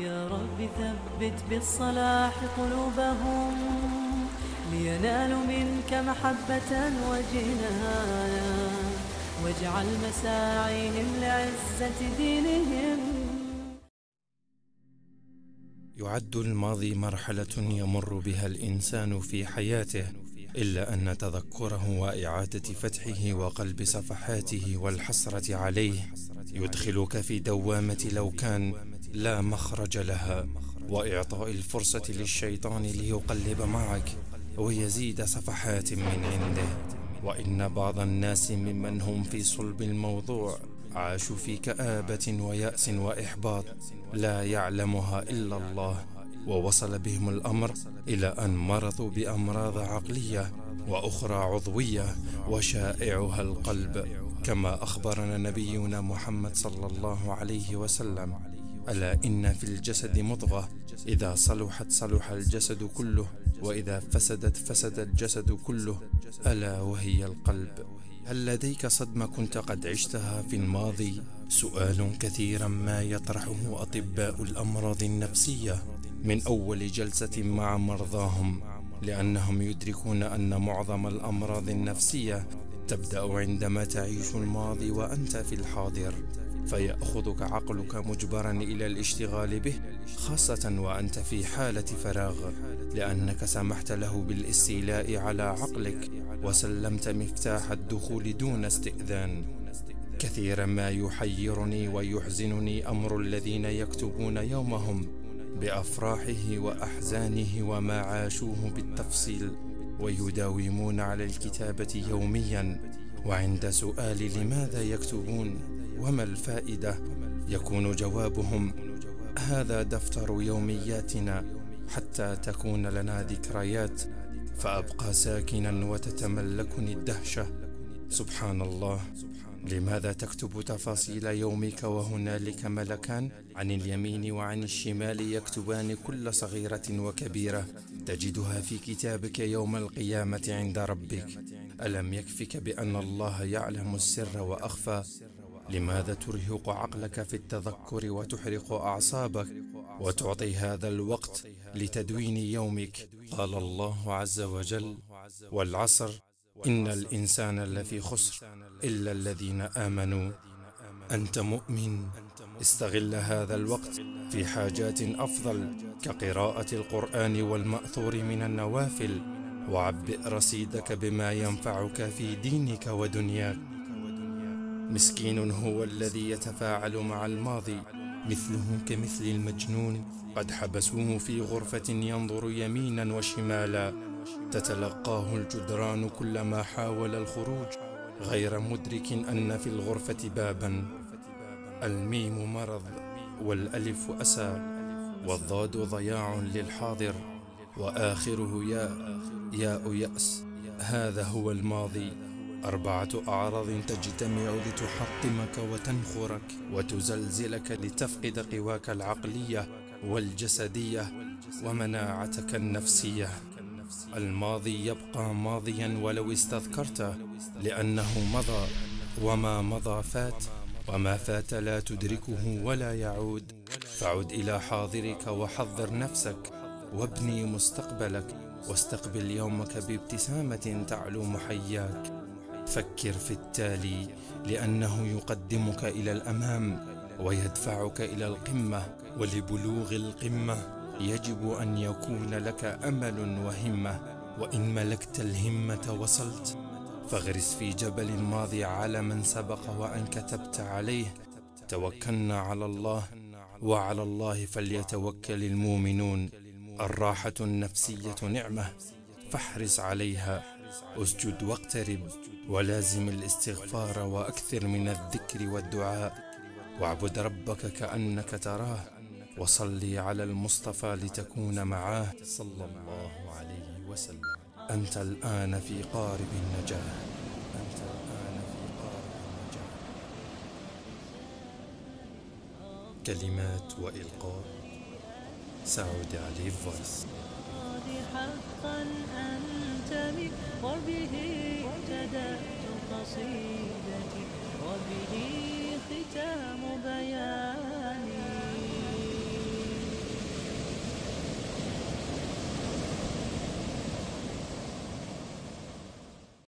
يا رب ثبت بالصلاح قلوبهم لينالوا منك محبة وجنايا، واجعل مساعيهم لعزة دينهم. يعد الماضي مرحلة يمر بها الإنسان في حياته، إلا أن تذكره وإعادة فتحه وقلب صفحاته والحسرة عليه يدخلك في دوامة لو كان لا مخرج لها، وإعطاء الفرصة للشيطان ليقلب معك ويزيد صفحات من عنده. وإن بعض الناس ممن هم في صلب الموضوع عاشوا في كآبة ويأس وإحباط لا يعلمها إلا الله، ووصل بهم الأمر إلى أن مرضوا بأمراض عقلية وأخرى عضوية وشائعها القلب، كما أخبرنا نبينا محمد صلى الله عليه وسلم: ألا إن في الجسد مضغة، إذا صلحت صلح الجسد كله، وإذا فسدت فسد الجسد كله، ألا وهي القلب. هل لديك صدمة كنت قد عشتها في الماضي؟ سؤال كثيرا ما يطرحه أطباء الأمراض النفسية من أول جلسة مع مرضاهم، لأنهم يدركون أن معظم الأمراض النفسية تبدأ عندما تعيش الماضي وأنت في الحاضر، فيأخذك عقلك مجبرا إلى الاشتغال به، خاصة وأنت في حالة فراغ، لأنك سمحت له بالاستيلاء على عقلك وسلمت مفتاح الدخول دون استئذان. كثيرا ما يحيرني ويحزنني أمر الذين يكتبون يومهم بأفراحه وأحزانه وما عاشوه بالتفصيل، ويداومون على الكتابة يوميا، وعند سؤال لماذا يكتبون وما الفائدة يكون جوابهم: هذا دفتر يومياتنا حتى تكون لنا ذكريات. فأبقى ساكنا وتتملكني الدهشة. سبحان الله، لماذا تكتب تفاصيل يومك وهنالك ملكان عن اليمين وعن الشمال يكتبان كل صغيرة وكبيرة تجدها في كتابك يوم القيامة عند ربك؟ ألم يكفك بأن الله يعلم السر وأخفى؟ لماذا ترهق عقلك في التذكر وتحرق أعصابك وتعطي هذا الوقت لتدوين يومك؟ قال الله عز وجل: والعصر إن الإنسان لفي خسر إلا الذين آمنوا. أنت مؤمن، استغل هذا الوقت في حاجات أفضل كقراءة القرآن والمأثور من النوافل، وعبئ رصيدك بما ينفعك في دينك ودنياك. مسكين هو الذي يتفاعل مع الماضي، مثله كمثل المجنون، قد حبسوه في غرفة ينظر يمينا وشمالا، تتلقاه الجدران كلما حاول الخروج، غير مدرك أن في الغرفة بابا. الميم مرض، والألف أسى، والضاد ضياع للحاضر، وآخره ياء، ياء يأس. هذا هو الماضي، أربعة أعراض تجتمع لتحطمك وتنخرك وتزلزلك لتفقد قواك العقلية والجسدية ومناعتك النفسية. الماضي يبقى ماضيا ولو استذكرته، لأنه مضى، وما مضى فات، وما فات لا تدركه ولا يعود. فعد إلى حاضرك وحضر نفسك، وابني مستقبلك، واستقبل يومك بابتسامة تعلو محياك. فكر في التالي، لأنه يقدمك إلى الأمام ويدفعك إلى القمة، ولبلوغ القمة يجب أن يكون لك أمل وهمة، وإن ملكت الهمة وصلت. فاغرس في جبل الماضي على من سبق وأن كتبت عليه. توكلنا على الله، وعلى الله فليتوكل المؤمنون. الراحة النفسية نعمة، فاحرص عليها، اسجد واقترب، ولازم الاستغفار وأكثر من الذكر والدعاء، واعبد ربك كأنك تراه، وصلي على المصطفى لتكون معاه صلى الله عليه وسلم. أنت الآن في قارب النجاة. أنت الآن في قارب النجاة. كلمات وإلقاء سعود علي فويس. حقا أنت بك وبه اهتدأت قصيدتي، وبه ختام بيان.